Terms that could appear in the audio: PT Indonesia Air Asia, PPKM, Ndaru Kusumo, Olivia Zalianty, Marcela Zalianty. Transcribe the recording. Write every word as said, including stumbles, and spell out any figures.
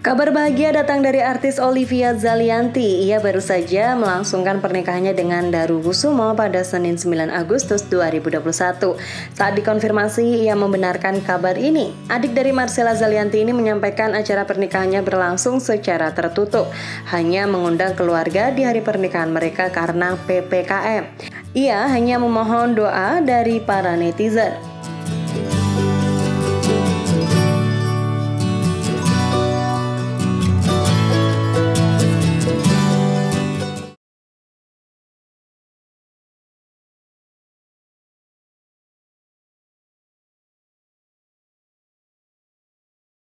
Kabar bahagia datang dari artis Olivia Zalianty. Ia baru saja melangsungkan pernikahannya dengan Ndaru Kusumo pada Senin sembilan Agustus dua ribu dua puluh satu. Saat dikonfirmasi, ia membenarkan kabar ini. Adik dari Marcela Zalianty ini menyampaikan acara pernikahannya berlangsung secara tertutup, hanya mengundang keluarga di hari pernikahan mereka karena P P K M. Ia hanya memohon doa dari para netizen.